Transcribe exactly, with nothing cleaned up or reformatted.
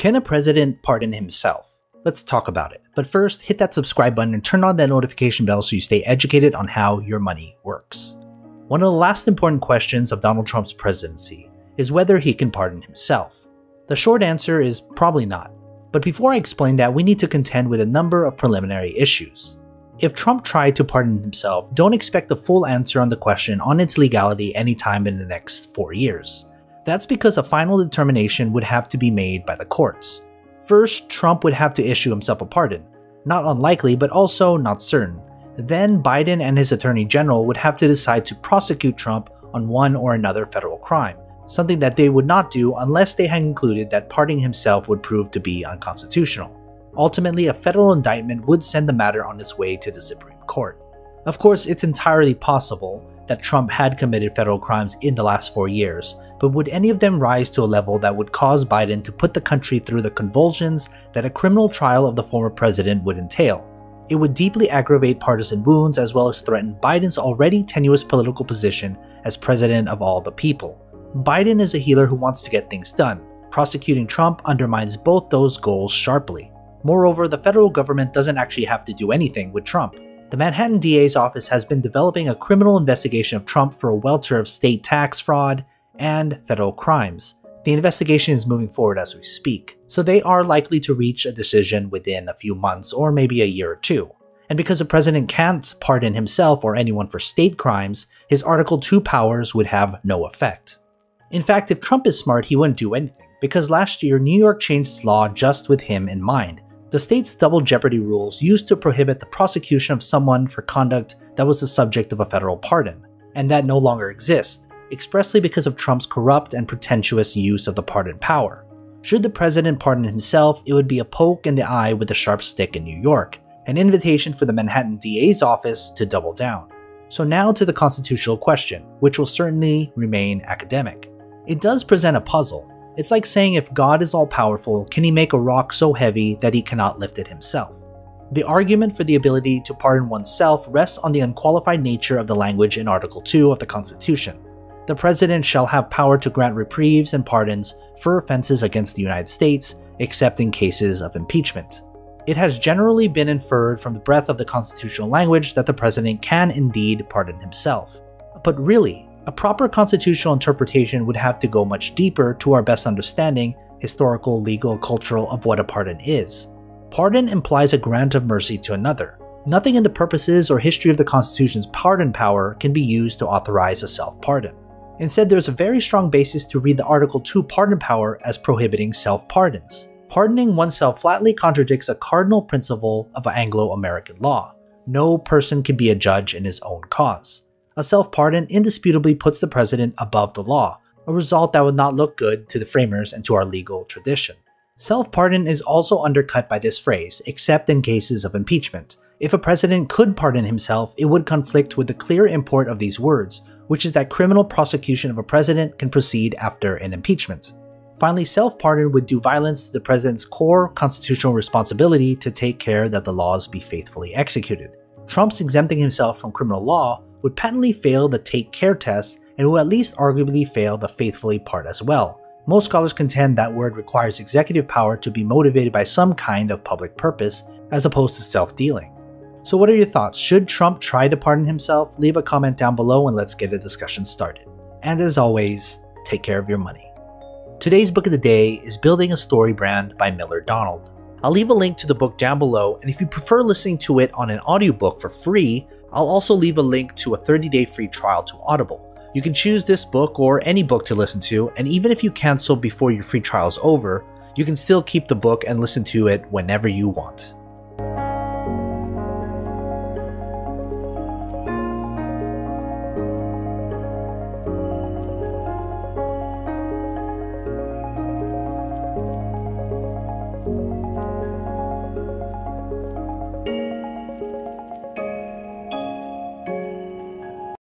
Can a president pardon himself? Let's talk about it. But first, hit that subscribe button and turn on that notification bell so you stay educated on how your money works. One of the last important questions of Donald Trump's presidency is whether he can pardon himself. The short answer is probably not. But before I explain that, we need to contend with a number of preliminary issues. If Trump tried to pardon himself, don't expect a full answer on the question on its legality anytime in the next four years. That's because a final determination would have to be made by the courts. First, Trump would have to issue himself a pardon. Not unlikely, but also not certain. Then Biden and his attorney general would have to decide to prosecute Trump on one or another federal crime, something that they would not do unless they had concluded that pardoning himself would prove to be unconstitutional. Ultimately, a federal indictment would send the matter on its way to the Supreme Court. Of course, it's entirely possible that Trump had committed federal crimes in the last four years, but would any of them rise to a level that would cause Biden to put the country through the convulsions that a criminal trial of the former president would entail? It would deeply aggravate partisan wounds as well as threaten Biden's already tenuous political position as president of all the people. Biden is a healer who wants to get things done. Prosecuting Trump undermines both those goals sharply. Moreover, the federal government doesn't actually have to do anything with Trump. The Manhattan D A's office has been developing a criminal investigation of Trump for a welter of state tax fraud and federal crimes. The investigation is moving forward as we speak, so they are likely to reach a decision within a few months or maybe a year or two. And because the president can't pardon himself or anyone for state crimes, his Article two powers would have no effect. In fact, if Trump is smart, he wouldn't do anything, because last year New York changed its law just with him in mind. The state's double jeopardy rules used to prohibit the prosecution of someone for conduct that was the subject of a federal pardon, and that no longer exists, expressly because of Trump's corrupt and pretentious use of the pardon power. Should the president pardon himself, it would be a poke in the eye with a sharp stick in New York, an invitation for the Manhattan D A's office to double down. So now to the constitutional question, which will certainly remain academic. It does present a puzzle. It's like saying if God is all-powerful, can he make a rock so heavy that he cannot lift it himself? The argument for the ability to pardon oneself rests on the unqualified nature of the language in Article two of the Constitution. The president shall have power to grant reprieves and pardons for offenses against the United States, except in cases of impeachment. It has generally been inferred from the breadth of the constitutional language that the president can indeed pardon himself. But really, a proper constitutional interpretation would have to go much deeper to our best understanding, historical, legal, cultural, of what a pardon is. Pardon implies a grant of mercy to another. Nothing in the purposes or history of the Constitution's pardon power can be used to authorize a self-pardon. Instead, there's a very strong basis to read the Article two pardon power as prohibiting self-pardons. Pardoning oneself flatly contradicts a cardinal principle of Anglo-American law. No person can be a judge in his own cause. A self-pardon indisputably puts the president above the law, a result that would not look good to the framers and to our legal tradition. Self-pardon is also undercut by this phrase, except in cases of impeachment. If a president could pardon himself, it would conflict with the clear import of these words, which is that criminal prosecution of a president can proceed after an impeachment. Finally, self-pardon would do violence to the president's core constitutional responsibility to take care that the laws be faithfully executed. Trump's exempting himself from criminal law would patently fail the take care test and will at least arguably fail the faithfully part as well. Most scholars contend that word requires executive power to be motivated by some kind of public purpose as opposed to self-dealing. So what are your thoughts? Should Trump try to pardon himself? Leave a comment down below and let's get a discussion started. And as always, take care of your money. Today's book of the day is Building a Story Brand by Miller Donald. I'll leave a link to the book down below, and if you prefer listening to it on an audiobook for free, I'll also leave a link to a thirty day free trial to Audible. You can choose this book or any book to listen to, and even if you cancel before your free trial is over, you can still keep the book and listen to it whenever you want.